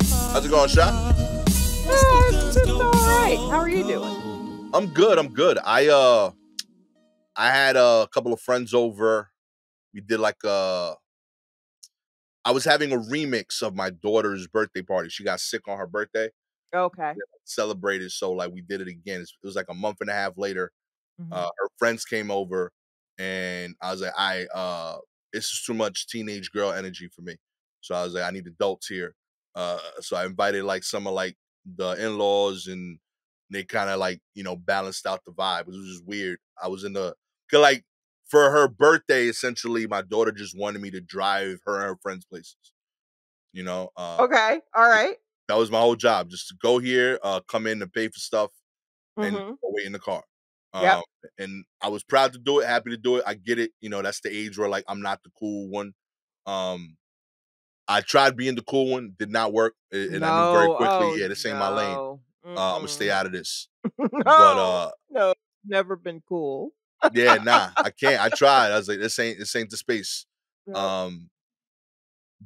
How's it going, Sha? It's all right. How are you doing? I'm good. I'm good. I had a couple of friends over. We did like a. I was having a remix of my daughter's birthday party. She got sick on her birthday. Okay. Celebrated, so like we did it again. It was like a month and a half later. Mm-hmm. Her friends came over, and I was like, this is too much teenage girl energy for me. So I was like, I need adults here. So I invited like some of like the in-laws, and they kind of like, you know, balanced out the vibe. It was just weird. I was in the, cause like for her birthday, essentially, my daughter just wanted me to drive her and her friends places, you know? Okay. All right. That was my whole job, just to go here, come in and pay for stuff and go wait in the car. Yep. And I was proud to do it, happy to do it. I get it. You know, that's the age where like, I'm not the cool one. I tried being the cool one, did not work. And no, I knew very quickly, yeah, this ain't my lane. I'm going to stay out of this. No, but, no, never been cool. Yeah, nah, I can't. I tried. I was like, this ain't the space. No.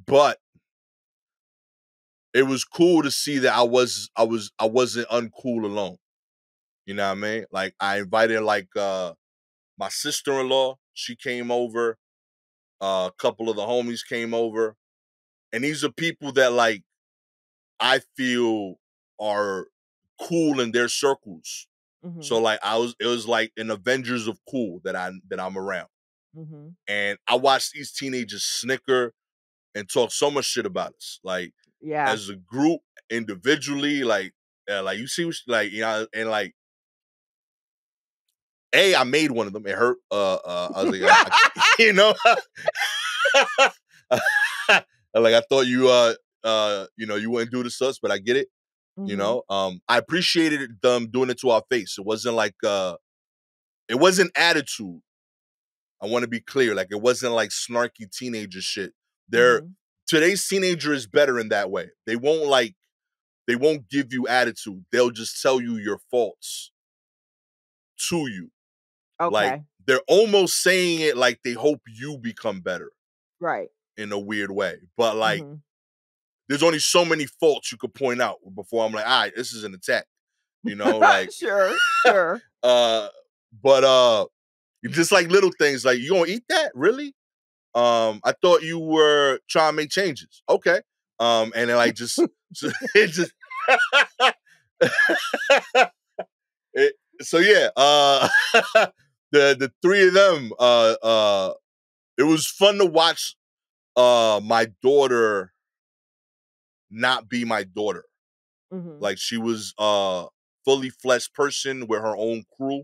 But it was cool to see that I wasn't uncool alone. You know what I mean? Like I invited like my sister-in-law, she came over, a couple of the homies came over. And these are people that like I feel are cool in their circles. Mm-hmm. So like it was like an Avengers of cool that I'm around. Mm-hmm. And I watched these teenagers snicker and talk so much shit about us. Like yeah. As a group, individually, like you see what like, you know, and like I made one of them. It hurt. I was like, you know. Like I thought you you know, you wouldn't do this to us, but I get it. Mm-hmm. You know, I appreciated them doing it to our face. It wasn't like it wasn't attitude. I want to be clear. Like it wasn't like snarky teenager shit. Today's teenager is better in that way. They won't give you attitude. They'll just tell you your faults to you. Okay. Like they're almost saying it like they hope you become better. Right. In a weird way. But like there's only so many faults you could point out before I'm like, all right, this is an attack. You know, like sure. But just like little things like, you gonna eat that? Really? I thought you were trying to make changes. Okay. And then like just it just so yeah, the three of them, it was fun to watch my daughter not be my daughter. Mm-hmm. Like she was a fully fleshed person with her own crew.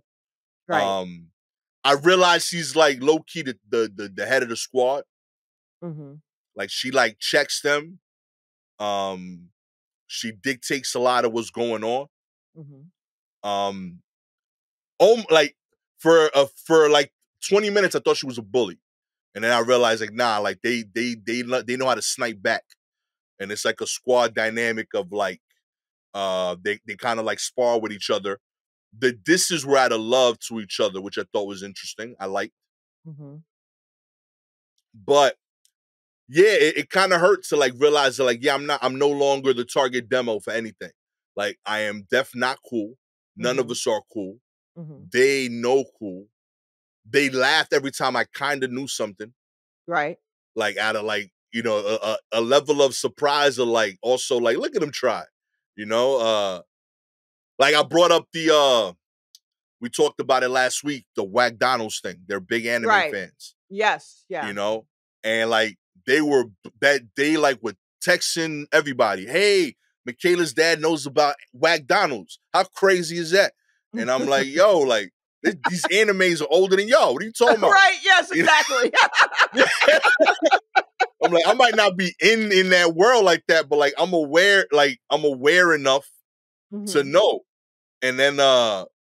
Right. I realized she's like low key the head of the squad. Mm-hmm. Like she like checks them. She dictates a lot of what's going on. Mm-hmm. Like for like 20 minutes, I thought she was a bully. And then I realized, like, nah, like they know how to snipe back, and it's like a squad dynamic of like, they kind of like spar with each other. The disses were out of love to each other, which I thought was interesting. I liked, but yeah, it kind of hurt to like realize that like, yeah, I'm no longer the target demo for anything. Like I am def not cool. None of us are cool. They know cool. They laughed every time I kind of knew something. Right. Like out of like, you know, a level of surprise or like also like, look at them try, you know, like I brought up the, we talked about it last week, the Whack Donald's thing. They're big anime fans. Yes. Yeah. You know, and like they were that they like were texting everybody. Hey, Michaela's dad knows about Whack Donald's. How crazy is that? And I'm like, yo, like, these animes are older than y'all. What are you talking about? Right, yes, exactly. You know? I'm like, I might not be in that world like that, but like I'm aware enough to know. And then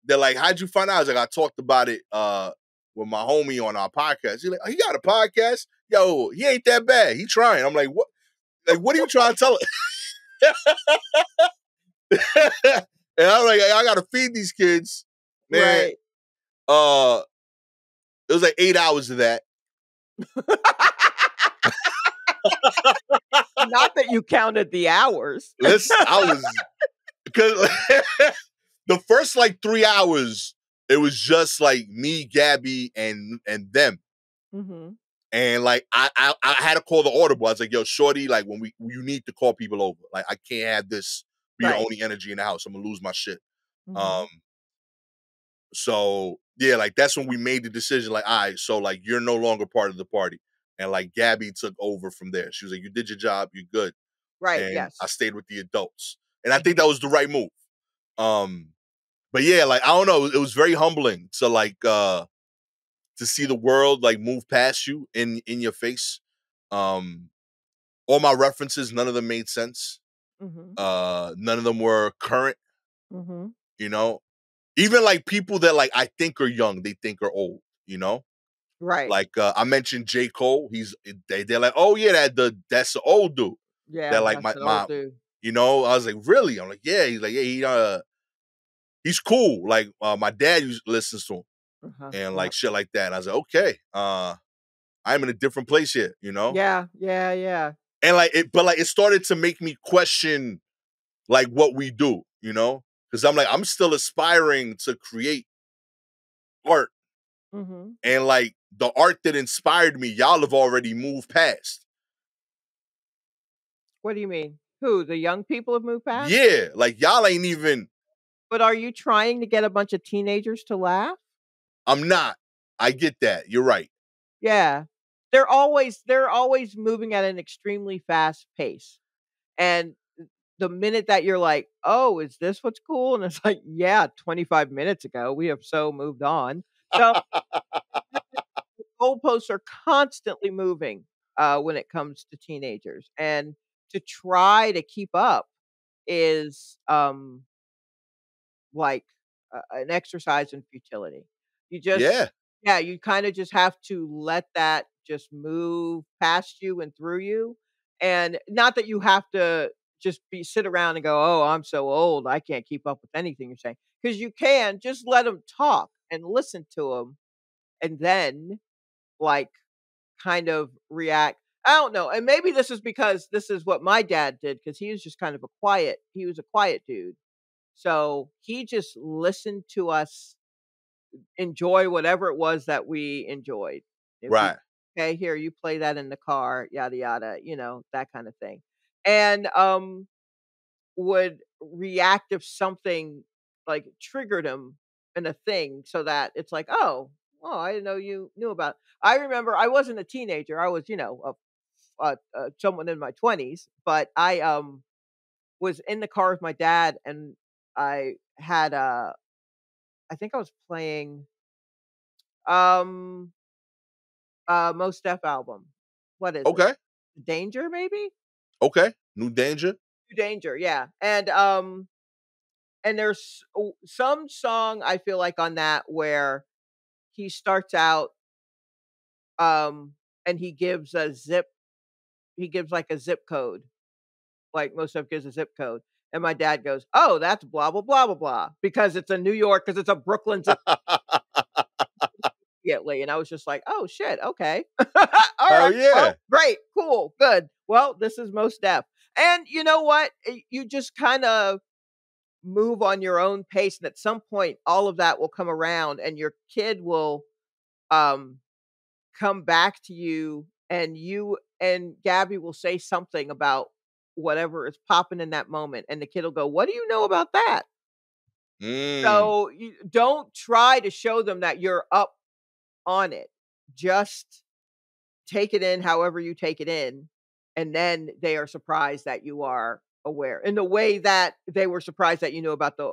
they're like, how'd you find out? I was like, I talked about it with my homie on our podcast. He's like, oh, he got a podcast? Yo, he ain't that bad. He trying. I'm like, what? Like, what are you trying to tell us? And I'm like, I gotta feed these kids. Man. Right. It was like 8 hours of that. Not that you counted the hours. Listen, I was, because the first like 3 hours, it was just like me, Gabby, and them. Mm-hmm. And like I had to call the audible. I was like, yo, shorty, like when you need to call people over. Like I can't have this be your only energy in the house. I'm gonna lose my shit. Mm-hmm. So yeah, like that's when we made the decision. Like, all right, so like you're no longer part of the party. And like Gabby took over from there. She was like, you did your job, you're good. Right. And yes. I stayed with the adults. And I think that was the right move. But yeah, like I don't know, it was very humbling to like to see the world like move past you in your face. All my references, none of them made sense. Mm-hmm. None of them were current. Mm-hmm. You know, even like people that like I think are young, they think are old. You know, right? Like I mentioned J Cole. They're like, oh yeah, that's the old dude. Yeah, that like my mom. You know, I was like, really? I'm like, yeah. He's like, yeah, he's cool. Like my dad listens to him. Uh-huh. And like shit like that. And I was like, okay, I'm in a different place here, you know? Yeah. And like it started to make me question like what we do, you know? Because I'm like, I'm still aspiring to create art. Mm-hmm. And like the art that inspired me, y'all have already moved past. What do you mean? Who? The young people have moved past? Yeah, like y'all ain't even. But are you trying to get a bunch of teenagers to laugh? I'm not. I get that. You're right. Yeah. They're always moving at an extremely fast pace. And the minute that you're like, oh, is this what's cool? And it's like, yeah, 25 minutes ago, we have so moved on. So goalposts are constantly moving when it comes to teenagers. And to try to keep up is like an exercise in futility. You just, yeah, you kind of just have to let that just move past you and through you. And not that you have to just sit around and go, oh, I'm so old, I can't keep up with anything you're saying. Because you can just let them talk and listen to them and then like kind of react. I don't know. And maybe this is because this is what my dad did, because he was just kind of a quiet dude. So he just listened to us enjoy whatever it was that we enjoyed. Right. Okay, here, you play that in the car, yada, yada, you know, that kind of thing. And would react if something like triggered him in a thing so that it's like, oh, I didn't know you knew about it. I remember I wasn't a teenager. I was, you know, someone in my 20s, but I was in the car with my dad and I had I think I was playing Most Def album. What is it? Danger, maybe? Okay. New Danger, yeah. And there's some song I feel like on that where he starts out and he gives like a zip code. Like Most Def gives a zip code. And my dad goes, oh, that's blah, blah, blah, blah, blah. Because it's a New York, because it's a Brooklyn. And I was just like, oh, shit. Okay. All right. Yeah. Well, great. Cool. Good. Well, this is Most Def. And you know what? You just kind of move on your own pace. And at some point, all of that will come around and your kid will come back to you and Gabby will say something about whatever is popping in that moment. And the kid will go, what do you know about that? Mm. So you don't try to show them that you're up on it. Just take it in however you take it in. And then they are surprised that you are aware in the way that they were surprised that you knew about the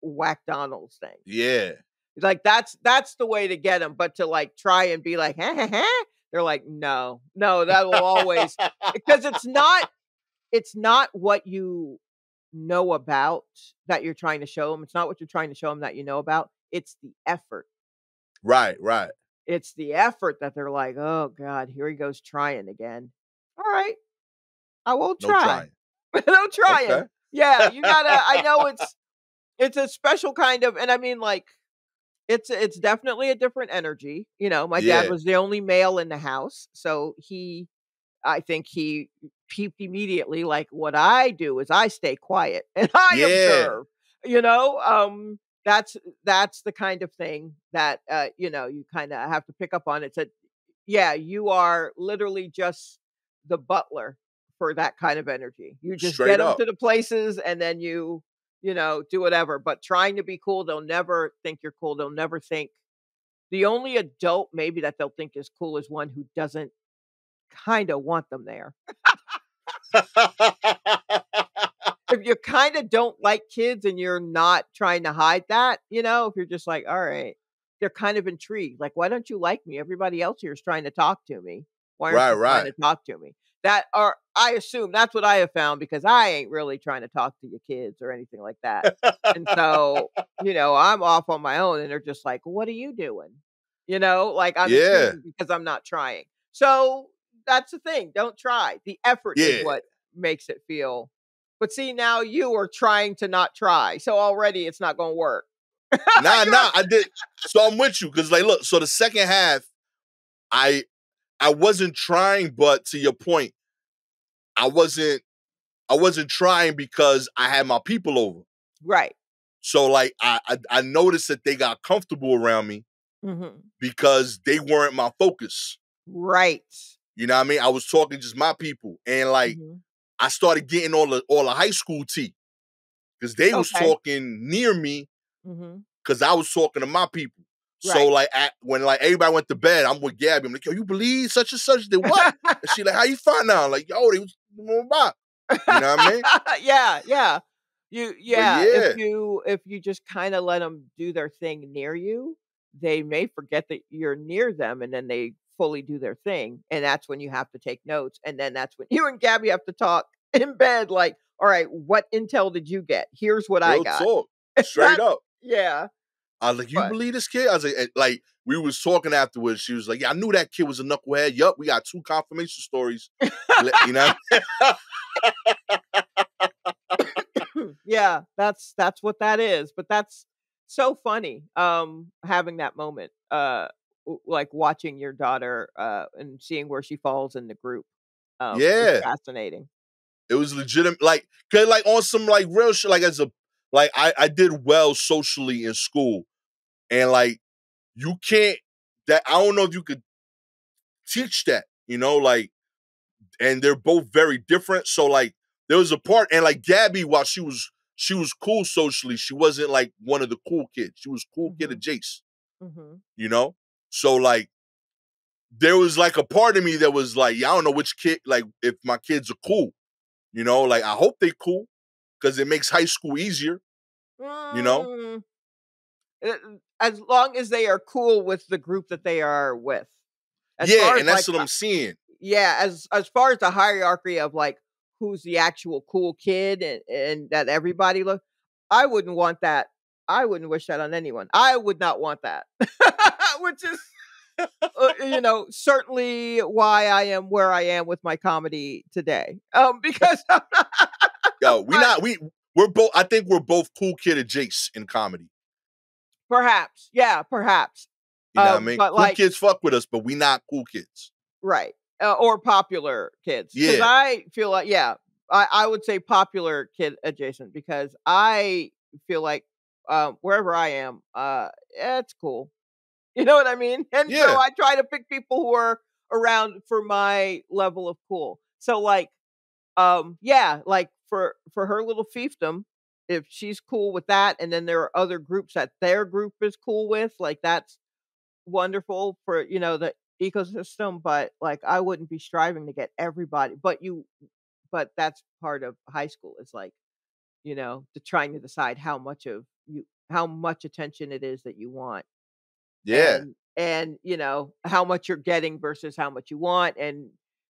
Whack Donald's thing. Yeah. Like that's the way to get them. But to like try and be like, ha ha ha. They're like, no, that will always, because it's not what you know about that you're trying to show them. It's not what you're trying to show them that you know about. It's the effort. Right. It's the effort that they're like, oh God, here he goes trying again. All right. I won't try. Don't try it. Okay. Yeah. You gotta, I know it's a special kind of, and I mean like, it's definitely a different energy. You know, my dad was the only male in the house. So I think he peeped immediately. Like, what I do is I stay quiet and I observe, you know, that's the kind of thing that, you know, you kind of have to pick up on. It's a, yeah, you are literally just the butler for that kind of energy. You just straight get them up to the places and then you, you know, do whatever, but trying to be cool. They'll never think you're cool. They'll never think. The only adult maybe that they'll think is cool is one who doesn't kind of want them there. If you kind of don't like kids and you're not trying to hide that, you know, if you're just like, all right, they're kind of intrigued. Like, why don't you like me? Everybody else here is trying to talk to me. Why aren't you trying to talk to me? That are, I assume that's what I have found, because I ain't really trying to talk to your kids or anything like that. And so, you know, I'm off on my own and they're just like, what are you doing? You know, like I'm because I'm not trying. So that's the thing. Don't try. The effort is what makes it feel. But see, now you are trying to not try. So already it's not going to work. nah, I did. So I'm with you. Cause like, look, so the second half, I wasn't trying, but to your point, I wasn't trying because I had my people over. Right. So like I noticed that they got comfortable around me because they weren't my focus. Right. You know what I mean? I was talking just my people. And like I started getting all the high school tea. Because they was talking near me because I was talking to my people. Right. So like when like everybody went to bed, I'm with Gabby. I'm like, yo, you believe such and such did what? And she like, how you find out? I'm like, yo, they was about. You know what I mean? Yeah. If you just kind of let them do their thing near you, they may forget that you're near them, and then they fully do their thing, and that's when you have to take notes, and then that's when you and Gabby have to talk in bed. Like, all right, what intel did you get? Here's what I got. Talk. Straight up. Yeah. I was like, you believe this kid? I was like we was talking afterwards. She was like, yeah, I knew that kid was a knucklehead. Yup, we got two confirmation stories. You know? Yeah, that's what that is. But that's so funny, having that moment, like watching your daughter and seeing where she falls in the group. Yeah. Fascinating. It was legitimate. Like, cause like on some like real shit, like as a, like, I did well socially in school. And, like, you can't, that I don't know if you could teach that, you know, like, and they're both very different. So, like, there was a part, and, like, Gabby, while she was cool socially, she wasn't, like, one of the cool kids. She was cool kid adjacent, you know? So, like, there was, like, a part of me that was, like, yeah, I don't know which kid, like, if my kids are cool, you know? Like, I hope they cool. Because it makes high school easier, you know? As long as they are cool with the group that they are with. Yeah, and that's like, what I'm seeing. Yeah, as far as the hierarchy of, like, who's the actual cool kid and that everybody look, I wouldn't want that. I wouldn't wish that on anyone. I would not want that. Which is, you know, certainly why I am where I am with my comedy today. Because I'm not... Yo, we're both, I think we're both cool kid adjacent in comedy. Perhaps. Yeah, perhaps. You know what I mean? Cool like, kids fuck with us, but we not cool kids. Right. Or popular kids. Yeah. Because I feel like, yeah, I would say popular kid adjacent because I feel like wherever I am, it's cool. You know what I mean? And so I try to pick people who are around for my level of cool. So like, yeah, like, for her little fiefdom, if she's cool with that, and then there are other groups that their group is cool with, like that's wonderful for, you know, the ecosystem. But like, I wouldn't be striving to get everybody, but that's part of high school. It's like, you know, trying to decide how much attention it is that you want. Yeah. And you know, how much you're getting versus how much you want, and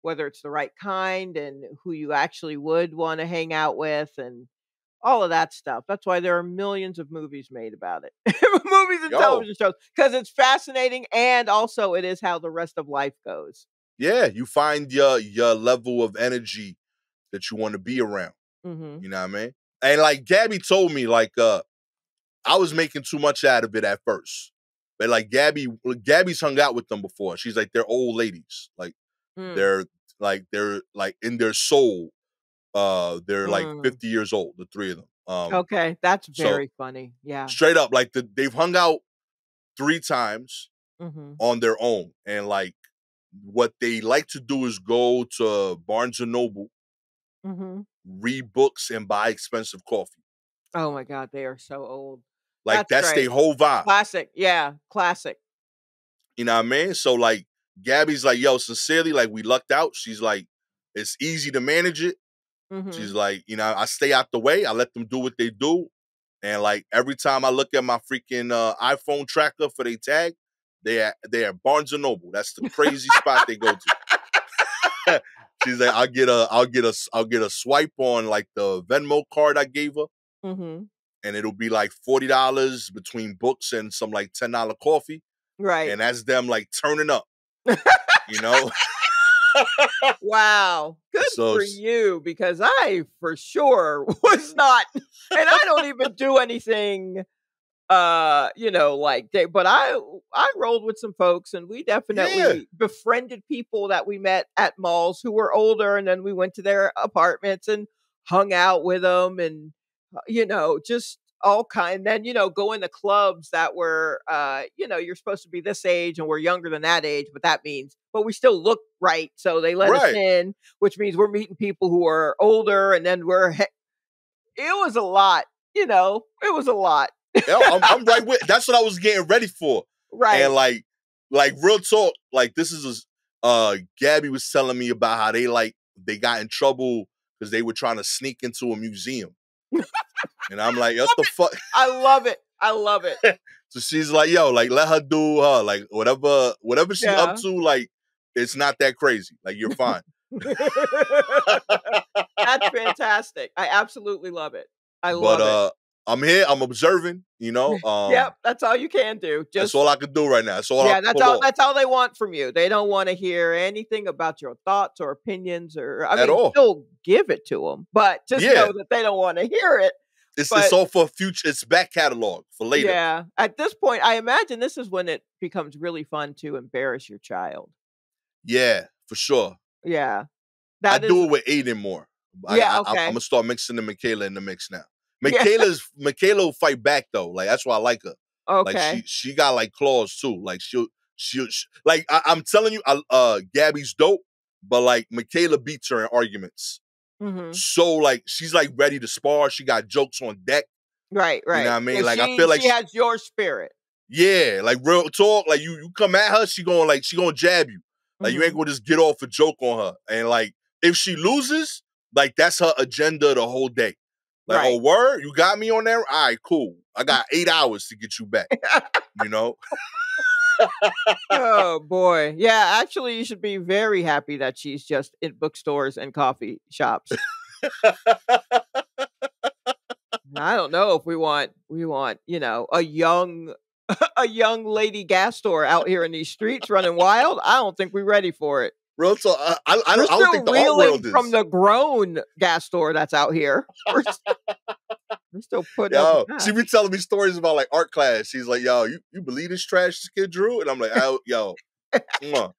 whether it's the right kind and who you actually would want to hang out with and all of that stuff. That's why there are millions of movies made about it. Movies and television shows. Because it's fascinating, and also it is how the rest of life goes. Yeah, you find your level of energy that you want to be around. You know what I mean? And like Gabby told me, like I was making too much out of it at first. But like Gabby's hung out with them before. She's like, they're old ladies. Like, they're like they're like in their soul, they're like 50 years old, the three of them. Okay, that's very funny. Yeah, straight up, like they've hung out 3 times on their own, and like what they like to do is go to Barnes and Noble, read books, and buy expensive coffee. Oh my God, they are so old. Like that's their whole vibe. Classic, yeah, classic. You know what I mean? So like, Gabby's like, yo, sincerely, like we lucked out. She's like, it's easy to manage it. She's like, you know, I stay out the way. I let them do what they do. And like every time I look at my freaking iPhone tracker for their tag, they at Barnes and Noble. That's the crazy spot they go to. She's like, I'll get a swipe on like the Venmo card I gave her, and it'll be like $40 between books and some like $10 coffee. Right, and that's them like turning up. You know. Wow, good for you, because I for sure was not, and I don't even do anything, you know, like they. But I rolled with some folks, and we definitely befriended people that we met at malls who were older, and then we went to their apartments and hung out with them, and you know, just all kind. Then you know, go into clubs that were, you know, you're supposed to be this age, and we're younger than that age, but that means, but we still look right, so they let us in, which means we're meeting people who are older, and then we're. It was a lot, you know. It was a lot. Yeah, I'm right with. That's what I was getting ready for, right? And like real talk, like this is. Gabby was telling me about how they got in trouble because they were trying to sneak into a museum. And I'm like, what the fuck? I love it. I love it. So she's like, yo, like let her do her, like whatever she's up to, like it's not that crazy. Like you're fine. That's fantastic. I absolutely love it. I love it. I'm here. I'm observing. You know. Yep. That's all you can do. That's all I could do right now. That's all. Yeah. That's all. That's all they want from you. They don't want to hear anything about your thoughts or opinions or. I mean, all. Still give it to them, but just know that they don't want to hear it. It's all for future. It's back catalog for later. Yeah. At this point, I imagine this is when it becomes really fun to embarrass your child. Yeah, for sure. Yeah. I do it with Aiden more. Yeah. Okay. I'm gonna start mixing the Michaela in the mix now. Michaela will fight back though. Like that's why I like her. Okay. Like she got like claws too. Like she like I'm telling you, Gabby's dope, but like Michaela beats her in arguments. So like she's like ready to spar. She got jokes on deck. Right, right. You know what I mean? Like I feel like she has your spirit. Yeah, like real talk. Like you come at her, she gonna jab you. Like you ain't gonna just get off a joke on her. And like if she loses, like that's her agenda the whole day. Like, oh, word? You got me on there? All right, cool. I got 8 hours to get you back, you know? Oh, boy. Yeah, actually, you should be very happy that she's just in bookstores and coffee shops. I don't know if we want, you know, a young lady Gastor out here in these streets running wild. I don't think we're ready for it. Real talk, I don't think the art world is from the grown Gastor that's out here. We're still putting. Yo, she be telling me stories about like art class. She's like, "Yo, you believe this trash kid drew?" And I'm like, "Oh, yo, come on."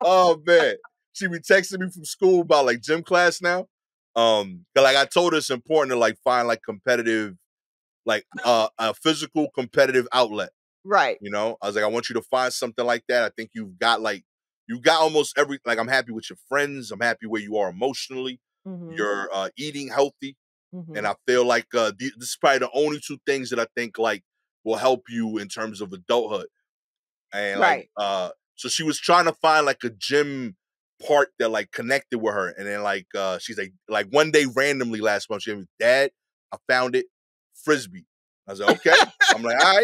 Oh man, she be texting me from school about like gym class now. But like I told her, it's important to like find like competitive, like a physical competitive outlet. Right. You know, I was like, I want you to find something like that. I think you got almost every, like, I'm happy with your friends. I'm happy where you are emotionally. You're eating healthy. And I feel like this is probably the only 2 things that I think like will help you in terms of adulthood. And like, so she was trying to find like a gym part that like connected with her. And then like, she's like one day randomly last month, she was, Dad, I found it, Frisbee. I was like, okay. I'm like, all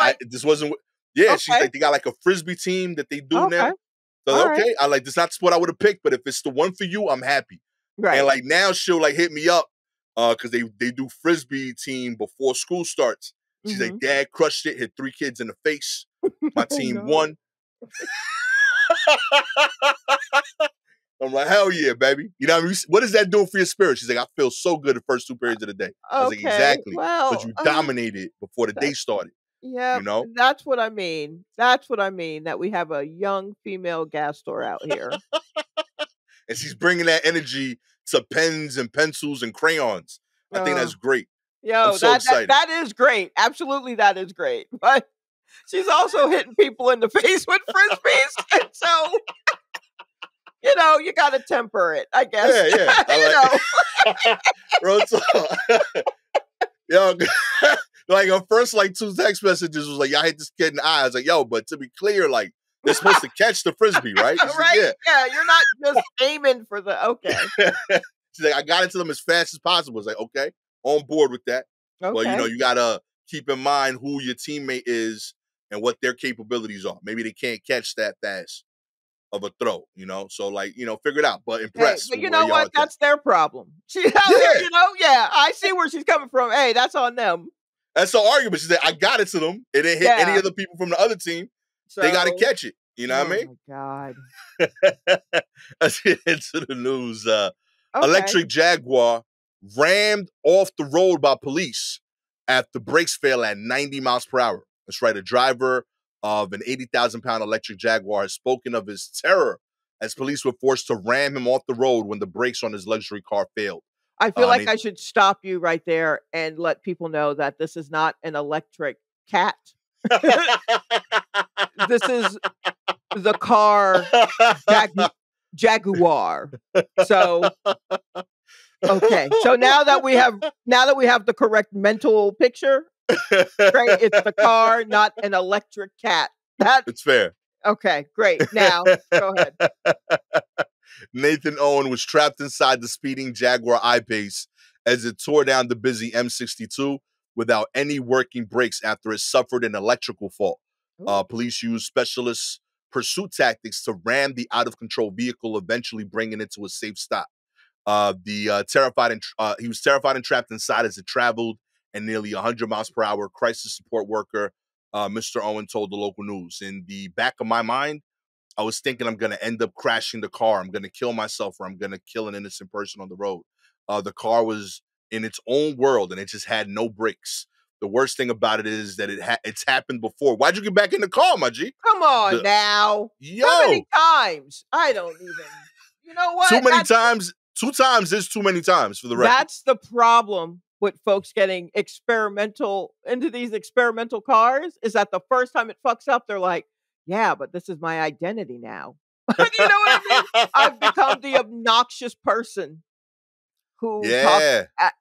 right. This wasn't. Yeah, okay. She's like, they got like a Frisbee team that they do now. So like, okay, right. I like, this is not what I would have picked, but if it's the one for you, I'm happy. Right. And like now she'll like hit me up because they do Frisbee team before school starts. She's like, Dad, crushed it, hit 3 kids in the face. My team won. I'm like, hell yeah, baby. You know what I mean? What is that doing for your spirit? She's like, I feel so good the first 2 periods of the day. I was like, exactly. Well, but you dominated before the day started. Yeah, you know, that's what I mean. That's what I mean, that we have a young female Gastor out here. And she's bringing that energy to pens and pencils and crayons. I think that's great. Yo, that is great. Absolutely, that is great. But she's also hitting people in the face with Frisbees. And so, you know, you got to temper it, I guess. Yeah, yeah. Yo, like our first like two text messages was like, y'all hit this kid in the eye. I was like, yo, but to be clear, like, they're supposed to catch the Frisbee, right? Right? Like, yeah. Yeah, you're not just aiming for the, okay. She's like, I got it to them as fast as possible. It's like, okay, on board with that. Okay. But, you know, you got to keep in mind who your teammate is and what their capabilities are. Maybe they can't catch that fast of a throw, you know? So, like, you know, figure it out, but impress. Hey, but you know what? That's their problem. She, you know, yeah, I see where she's coming from. Hey, that's on them. That's her argument. She said, I got it to them. It didn't hit any other people from the other team. So, they got to catch it. You know what I mean? Oh, my God. Let's get into the news. Electric Jaguar rammed off the road by police after brakes fail at 90 miles per hour. That's right. A driver of an 80,000-pound electric Jaguar has spoken of his terror as police were forced to ram him off the road when the brakes on his luxury car failed. I feel like I should stop you right there and let people know that this is not an electric cat. This is the car Jaguar. So, okay. So now that we have the correct mental picture, right? It's the car, not an electric cat. It's fair. Okay, great. Now, go ahead. Nathan Owen was trapped inside the speeding Jaguar I-Pace as it tore down the busy M62 without any working brakes after it suffered an electrical fault. Police used specialist pursuit tactics to ram the out-of-control vehicle, eventually bringing it to a safe stop. He was terrified and trapped inside as it traveled at nearly 100 miles per hour. Crisis support worker Mr. Owen told the local news. In the back of my mind, I was thinking I'm going to end up crashing the car. I'm going to kill myself, or I'm going to kill an innocent person on the road. The car was in its own world, and it just had no brakes. The worst thing about it is that it's happened before. Why'd you get back in the car, my G? Come on now. Yo. How many times? I don't even. You know what? Too many times. Two times is too many times for the record. That's the problem with folks getting into these experimental cars, is that the first time it fucks up, they're like, yeah, but this is my identity now. You know what I mean? I've become the obnoxious person who talks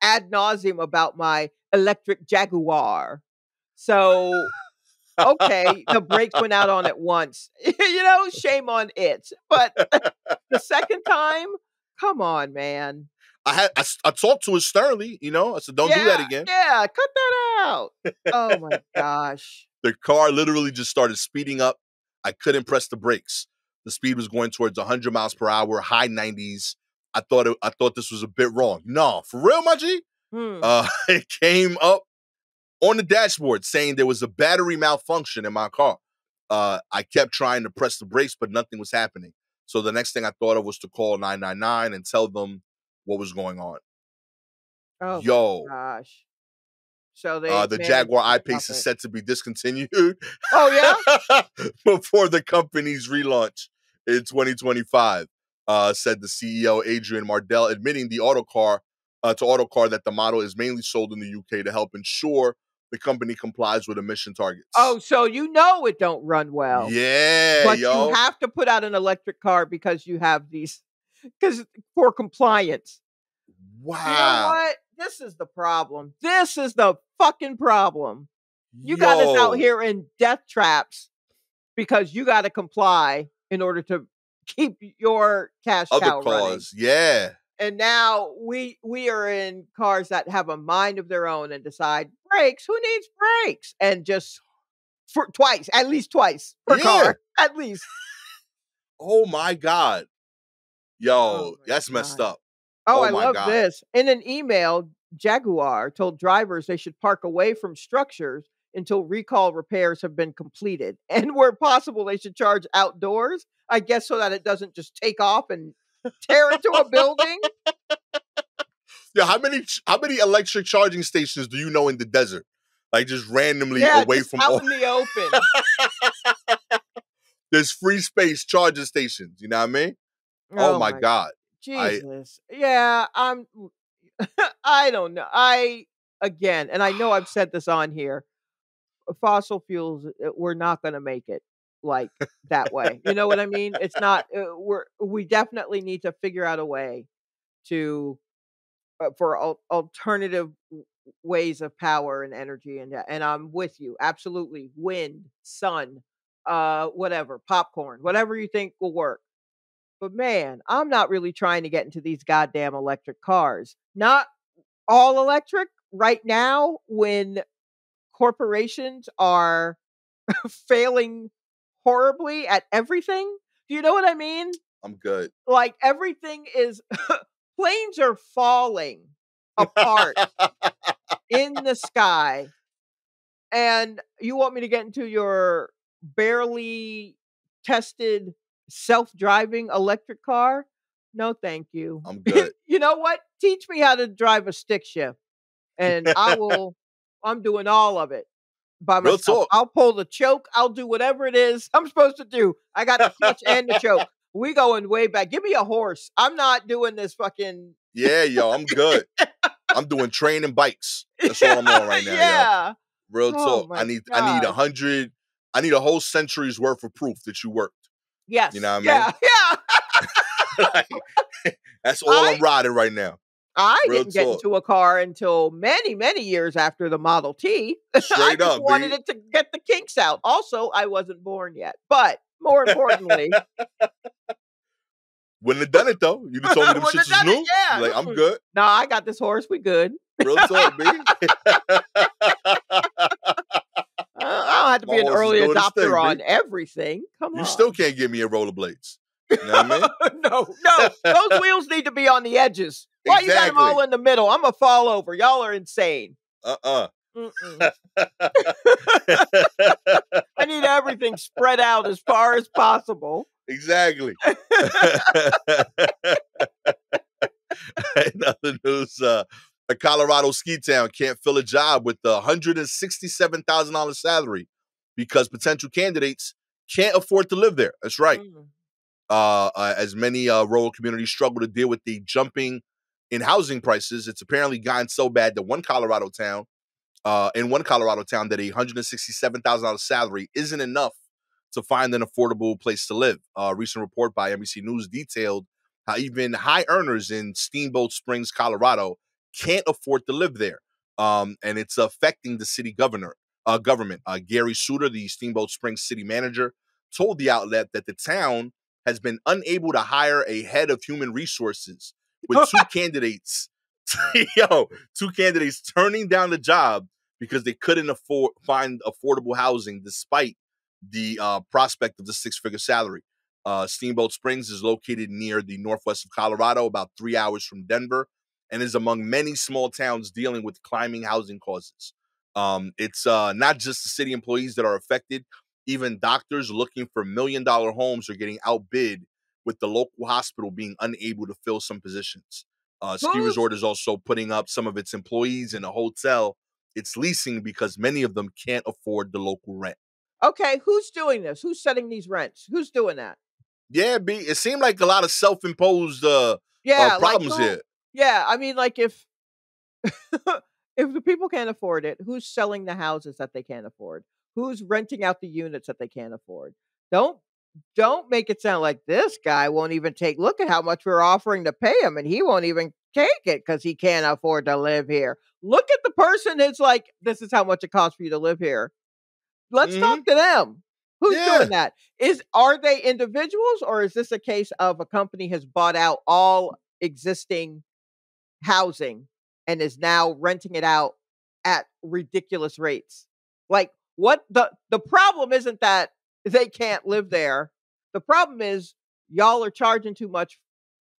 ad nauseum about my electric Jaguar. So, okay, the brakes went out on it once. You know, shame on it. But the second time, come on, man. I talked to it sternly, you know? I said, don't do that again. Yeah, cut that out. Oh, my gosh. The car literally just started speeding up. I couldn't press the brakes. The speed was going towards 100 miles per hour, high 90s. I thought this was a bit wrong. No, for real, my G? It came up on the dashboard saying there was a battery malfunction in my car. I kept trying to press the brakes, but nothing was happening. So the next thing I thought of was to call 999 and tell them what was going on. Oh, yo, my gosh. So they the Jaguar I-Pace is set to be discontinued. Oh, yeah? Before the company's relaunch in 2025. Said the CEO, Adrian Mardell, admitting to Autocar that the model is mainly sold in the UK to help ensure the company complies with emission targets. Oh, so you know it don't run well. Yeah, but you have to put out an electric car because you have these, because for compliance. Wow. You know what? This is the problem. This is the fucking problem. You got us out here in death traps because you got to comply in order to keep your cash cow running. Yeah. And now we are in cars that have a mind of their own and decide brakes. Who needs brakes? And just for twice, at least twice per car, at least. Oh my God, yo, that's messed up. Oh, I love this. In an email, Jaguar told drivers they should park away from structures until recall repairs have been completed, and where possible, they should charge outdoors. I guess so that it doesn't just take off and tear into a building. Yeah, how many electric charging stations do you know in the desert? like just randomly away from out in the open. There's free space charging stations. You know what I mean? Oh my God. Jesus. I don't know. Again, and I know I've said this on here, fossil fuels, we're not going to make it like that way. You know what I mean? It's not, we definitely need to figure out a way to, for alternative ways of power and energy. And I'm with you. Absolutely. Wind, sun, whatever, popcorn, whatever you think will work. But man, I'm not really trying to get into these goddamn electric cars. Not all electric right now when corporations are failing horribly at everything. Do you know what I mean? I'm good. Like everything is, planes are falling apart in the sky. And you want me to get into your barely tested self-driving electric car? No, thank you. I'm good. You know what? Teach me how to drive a stick shift, and I will. I'm doing all of it by myself. Real talk. I'll pull the choke. I'll do whatever it is I'm supposed to do. I got the clutch and the choke. We going way back. Give me a horse. I'm not doing this fucking. Yeah, yo, I'm good. I'm doing train and bikes. That's all I'm on right now. Yeah. Yo. Real talk. God. I need 100. I need a whole century's worth of proof that you work. Yes. You know what I mean? Yeah. Like, that's all I'm riding right now. I didn't get into a car until many, many years after the Model T. I just wanted it to get the kinks out. Also, I wasn't born yet. But more importantly. Wouldn't have done it, though. You just told me them shit was new. Yeah. Like, I'm good. Nah, I got this horse. We good. Real talk, B. I don't have to be an early adopter on everything. Come on. You still can't give me a rollerblades. You know what I mean? No. Those wheels need to be on the edges. Why you got them all in the middle? I'm going to fall over. Y'all are insane. I need everything spread out as far as possible. Exactly. Another news. A Colorado ski town can't fill a job with the $167,000 salary because potential candidates can't afford to live there. That's right. As many rural communities struggle to deal with the jumping in housing prices, it's apparently gotten so bad that in one Colorado town that a $167,000 salary isn't enough to find an affordable place to live. A recent report by NBC News detailed how even high earners in Steamboat Springs, Colorado, can't afford to live there, and it's affecting the city government. Gary Suter, the Steamboat Springs city manager, told the outlet that the town has been unable to hire a head of human resources, with two candidates, turning down the job because they couldn't find affordable housing despite the prospect of the six-figure salary. Steamboat Springs is located near the northwest of Colorado, about 3 hours from Denver, and is among many small towns dealing with climbing housing costs. It's not just the city employees that are affected. Even doctors looking for million-dollar homes are getting outbid, with the local hospital being unable to fill some positions. Ski Resort is also putting up some of its employees in a hotel it's leasing because many of them can't afford the local rent. Okay, who's doing this? Who's setting these rents? Who's doing that? Yeah, B, it seemed like a lot of self-imposed problems here. Yeah, I mean, like if the people can't afford it, who's selling the houses that they can't afford? Who's renting out the units that they can't afford? Don't make it sound like this guy won't even take. Look at how much we're offering to pay him, and he won't even take it because he can't afford to live here. Look at the person that's like, this is how much it costs for you to live here. Let's talk to them. Who's doing that? Are they individuals, or is this a case of a company has bought out all existing housing and is now renting it out at ridiculous rates? Like, what the problem isn't that they can't live there. The problem is y'all are charging too much.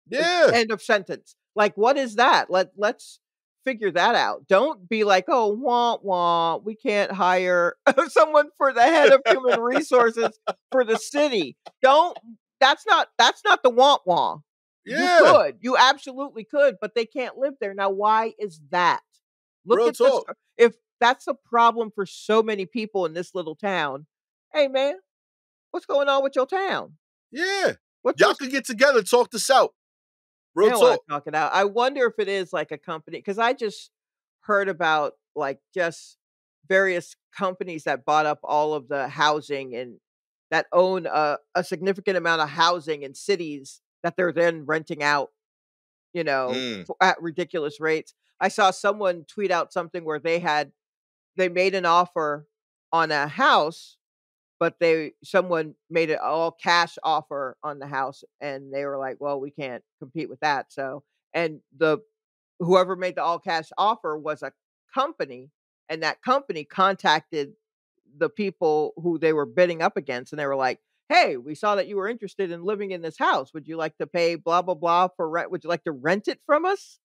Yeah. End of sentence. Like, what is that? Let's figure that out. Don't be like, oh, we can't hire someone for the head of human resources for the city. That's not the wah-wah. Yeah. You could. You absolutely could, but they can't live there. Now, why is that? Look at this. If that's a problem for so many people in this little town. Hey, man, what's going on with your town? Yeah. Y'all could get together, talk this out. Real talk. Talk it out. I wonder if it is like a company, because I just heard about like just various companies that bought up all of the housing and that own a significant amount of housing in cities that they're then renting out, you know, at ridiculous rates. I saw someone tweet out something where they made an offer on a house, but someone made an all cash offer on the house, and they were like, well, we can't compete with that. So, and whoever made the all cash offer was a company, and that company contacted the people who they were bidding up against, and they were like, hey, we saw that you were interested in living in this house. Would you like to pay blah, blah, blah for rent? Would you like to rent it from us?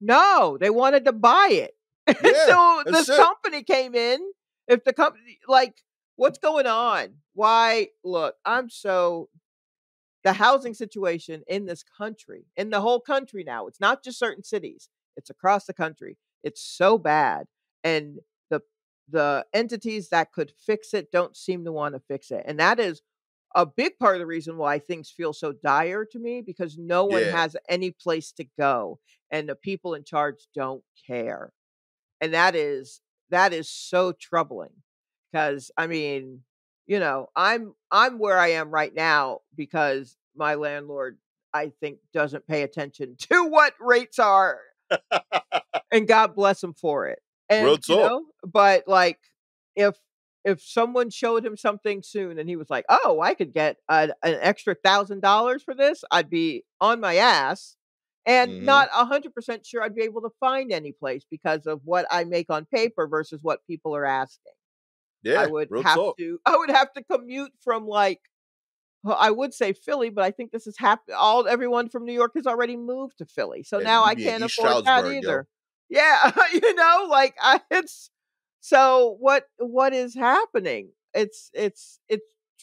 No, they wanted to buy it. Yeah, so this company came in. If the company, like, what's going on? Why? Look, the housing situation in this country, in the whole country now, it's not just certain cities, it's across the country. It's so bad. And the entities that could fix it don't seem to want to fix it. And that is a big part of the reason why things feel so dire to me, because no one has any place to go, and the people in charge don't care. And that is so troubling, because I mean, you know, I'm where I am right now because my landlord, I think, doesn't pay attention to what rates are, and God bless him for it. And, you know, but like, if someone showed him something soon and he was like, oh, I could get an extra $1,000 for this, I'd be on my ass and not 100% sure I'd be able to find any place because of what I make on paper versus what people are asking. Yeah. I would have to commute from like, well, I would say Philly, but I think this is everyone from New York has already moved to Philly. So now I can't afford that either. Yo. Yeah. You know, like it's, so what is happening? It's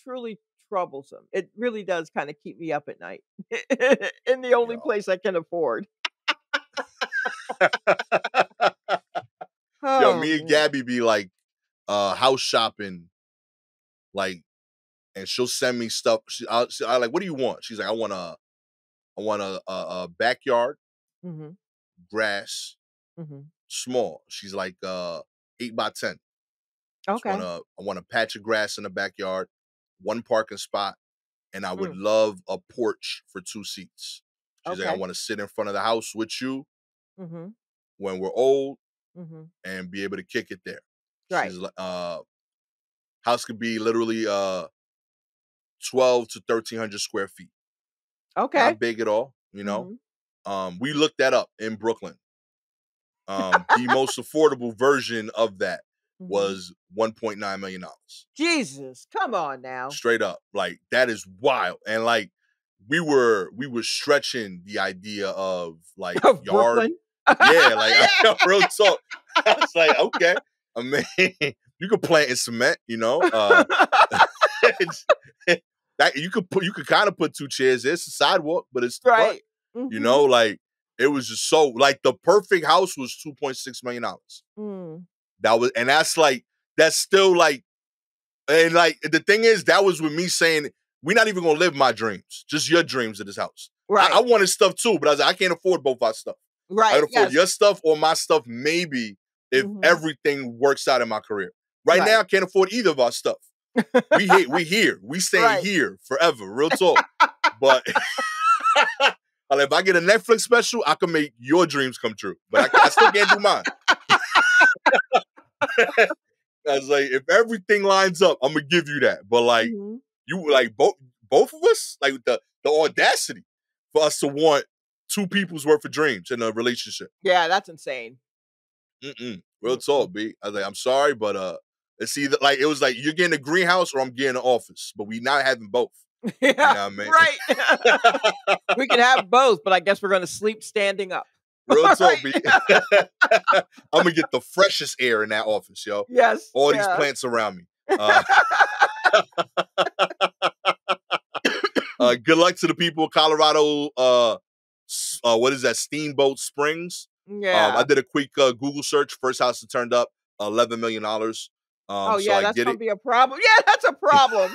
truly troublesome. It really does kind of keep me up at night in the only place I can afford. Yo, me and Gabby be like house shopping, like, and she'll send me stuff. I like, what do you want? She's like, I want a backyard, grass, small. She's like 8 by 10. Okay. I want a patch of grass in the backyard, one parking spot, and I would love a porch for 2 seats. She's like, I want to sit in front of the house with you when we're old and be able to kick it there. Right. She's like, house could be literally 1,200 to 1,300 square feet. Okay. Not big at all, you know. We looked that up in Brooklyn. The most affordable version of that was $1.9 million. Jesus, come on now. Straight up. Like, that is wild. And like, we were stretching the idea of like yard. Yeah, like real talk. I was like, okay. I mean, you could plant in cement, you know. That you could kind of put 2 chairs there. It's a sidewalk, but it's right. You know, like, it was just so, like, the perfect house was $2.6 million. That was, and that's like, that's still like, and like, the thing is, that was with me saying, we're not even going to live my dreams, just your dreams of this house. Right. I wanted stuff too, but I was like, I can't afford both our stuff. Right. I can afford your stuff or my stuff, maybe, if everything works out in my career. Right now, I can't afford either of our stuff. We here. We staying here forever, real talk. But if I get a Netflix special, I can make your dreams come true. But I still can't do mine. I was like, if everything lines up, I'm gonna give you that. But like, you like both of us, like the audacity for us to want 2 people's worth of dreams in a relationship. Yeah, that's insane. Real talk, B. I was like, I'm sorry, but it's either like, it was like, you're getting a greenhouse or I'm getting an office, but we not having both. Yeah, you know what I mean? Right. We can have both, but I guess we're going to sleep standing up. Real talk, B. I'm going to get the freshest air in that office, yo. Yes. All these plants around me. Good luck to the people of Colorado. What is that? Steamboat Springs. Yeah. I did a quick Google search. First house that turned up, $11 million. Oh, yeah, so that's going to be a problem. Yeah, that's a problem.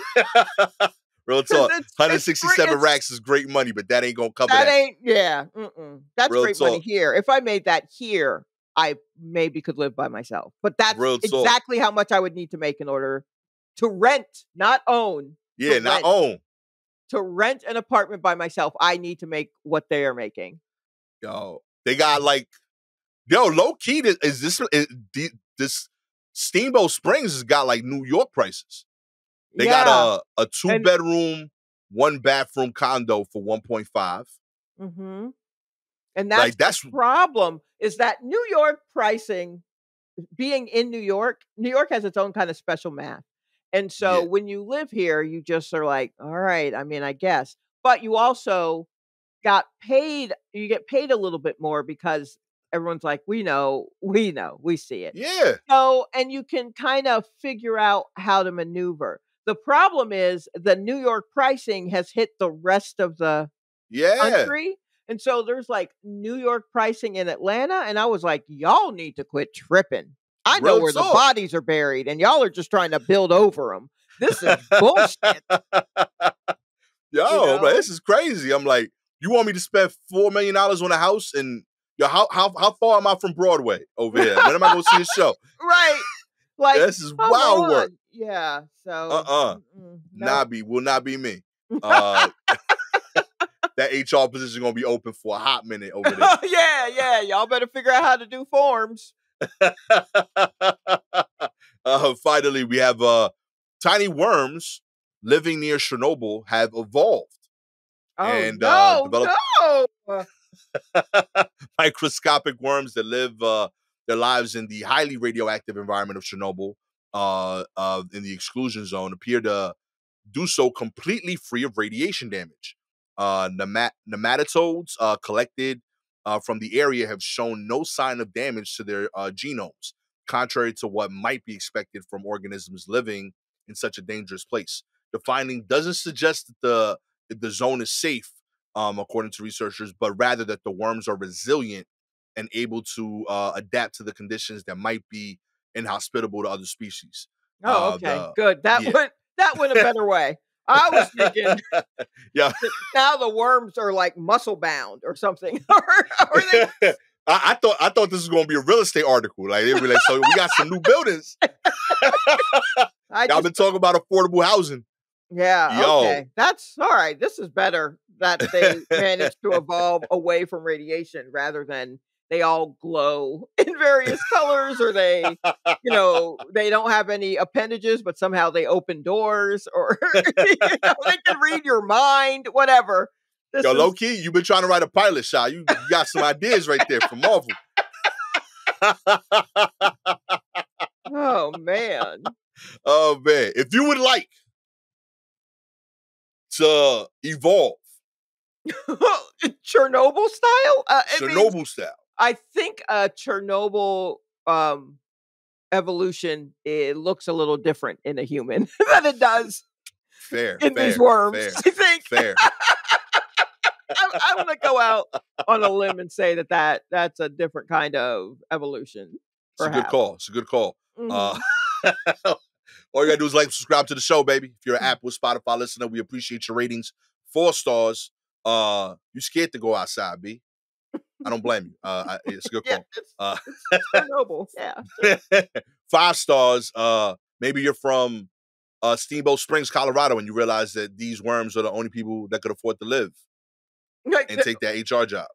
Real talk. 167 racks is great money, but that ain't going to cover that. That ain't, yeah. Mm-mm. That's real great talk. Money here. If I made that here, I maybe could live by myself. But that's exactly how much I would need to make in order to rent, not own. Yeah, not own. To rent an apartment by myself, I need to make what they are making. Yo, they got like, yo, low key, this Steamboat Springs has got like New York prices. They got a two-bedroom, one-bathroom condo for 1.5. Mm-hmm. And that's, like, the problem is that New York pricing, being in New York has its own kind of special math. And so when you live here, you just are like, all right, I mean, I guess. But you also got paid. You get paid a little bit more because everyone's like, we know, we see it. Yeah. So, and you can kind of figure out how to maneuver. The problem is the New York pricing has hit the rest of the country. And so there's like New York pricing in Atlanta. And I was like, y'all need to quit tripping. I know where the bodies are buried and y'all are just trying to build over them. This is bullshit. Yo, man, this is crazy. I'm like, you want me to spend $4 million on a house? And yo, how far am I from Broadway over here? When am I going to see a show? Right. Like, this is wild work. Yeah. So. Nobby will not be me. That HR position going to be open for a hot minute over there. Oh, yeah. Yeah. Y'all better figure out how to do forms. Finally, we have tiny worms living near Chernobyl have evolved and developed microscopic worms that live their lives in the highly radioactive environment of Chernobyl in the exclusion zone appear to do so completely free of radiation damage. Nematodes collected from the area have shown no sign of damage to their genomes, contrary to what might be expected from organisms living in such a dangerous place. The finding doesn't suggest that the zone is safe, according to researchers, but rather that the worms are resilient and able to adapt to the conditions that might be inhospitable to other species. Oh, okay, good. That went a better way. I was thinking, now the worms are like muscle bound or something. I thought this was going to be a real estate article. Like they'd be like, so we got some new buildings. Y'all been talking about affordable housing. Yeah. Yo. Okay. That's all right. This is better that they managed to evolve away from radiation rather than they all glow in various colors, or they, they don't have any appendages, but somehow they open doors, or they can read your mind, whatever. Yo, low key, you've been trying to write a pilot shot. You got some ideas right there from Marvel. Oh, man. Oh, man. If you would like to evolve. Chernobyl style? Chernobyl style. I think Chernobyl evolution, it looks a little different in a human than it does in these worms. Fair, I think. Fair. I'm going to go out on a limb and say that's a different kind of evolution. Perhaps. It's a good call. It's a good call. Mm-hmm. All you got to do is like, subscribe to the show, baby. If you're an Apple, Spotify listener, we appreciate your ratings. 4 stars. You scared to go outside, B. I don't blame you. It's a good call. It's noble. Yeah. 5 stars. Maybe you're from Steamboat Springs, Colorado, and you realize that these worms are the only people that could afford to live and take that HR job.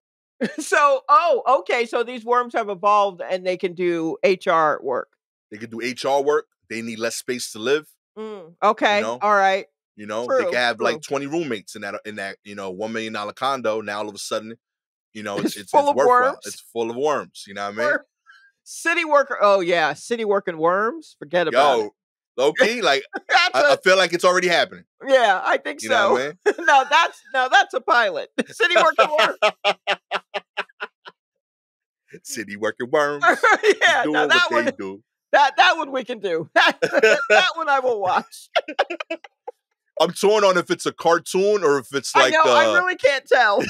So, okay. So these worms have evolved and they can do HR work. They can do HR work. They need less space to live. Okay. All right. They can have like 20 roommates in that $1 million condo. Now all of a sudden. It's full of worms. It's full of worms. You know what I mean? City worker. Oh, yeah. City working worms. Forget about it. Low key, like, I feel like it's already happening. Yeah, I think so. You know what I mean? No, that's a pilot. City working worms. City working worms. Yeah, no, that one. That one we can do. That one I will watch. I'm torn on if it's a cartoon or if it's like. I know, I really can't tell.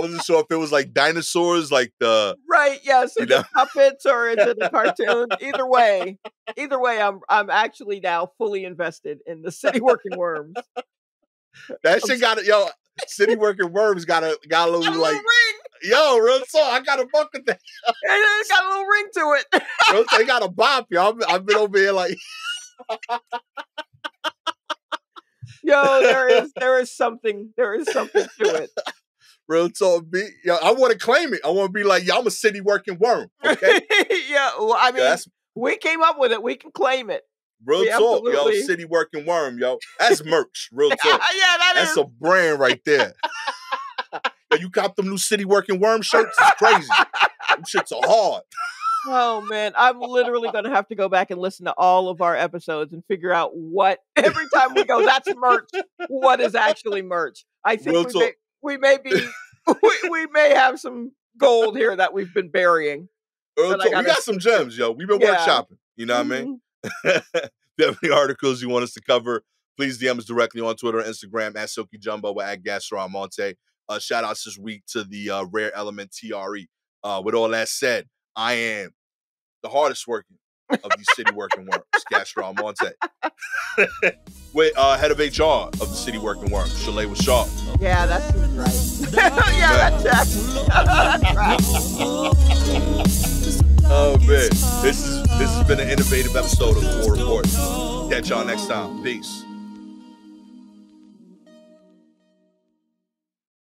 wasn't sure if it was like dinosaurs, like the so the puppets or into the cartoon. Either way, I'm actually now fully invested in the City Working Worms. That shit got it, yo. City Working Worms got a little like. Yo, real talk, I got a buck with that. It's got a little ring to it. Real talk, they got a bop, y'all. I've been over here like. Yo, there is something to it. Real talk, yo, I want to claim it. I want to be like, yo, I'm a City Working Worm. Okay. Yeah, well, I mean, we came up with it. We can claim it. Real talk, absolutely. Yo, City Working Worm, yo. That's merch. Real talk. That's a brand right there. You cop them new City Working Worm shirts? It's crazy. Them shits are hard. Oh, man. I'm literally going to have to go back and listen to all of our episodes and figure out what, every time we go, that's merch. What is actually merch? I think we may have some gold here that we've been burying. We got some gems, yo. We've been workshopping. You know what I mean? Definitely articles you want us to cover. Please DM us directly on Twitter or Instagram at Silky Jumbo or at Gastor Almonte. Shout outs this week to the Rare Element TRE. With all that said, I am the hardest working of these City Working Worms, Gastor Almonte. With head of HR of the City Working Worms, Shalewa Sharpe. Yeah, that's right. Yeah, that's right. Oh man, this has been an innovative episode of The War Report. Catch y'all next time. Peace.